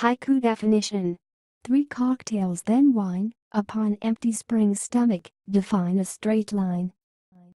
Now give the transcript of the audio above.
Haiku definition. 3 cocktails then wine, upon empty spring stomach, define a straight line.